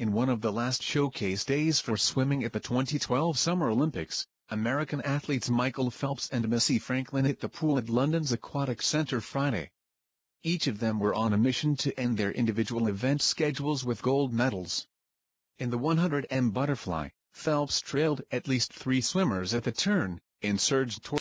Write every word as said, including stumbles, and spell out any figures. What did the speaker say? In one of the last showcase days for swimming at the twenty twelve Summer Olympics, American athletes Michael Phelps and Missy Franklin hit the pool at London's Aquatic Centre Friday. Each of them were on a mission to end their individual event schedules with gold medals. In the one hundred meter butterfly, Phelps trailed at least three swimmers at the turn, and surged toward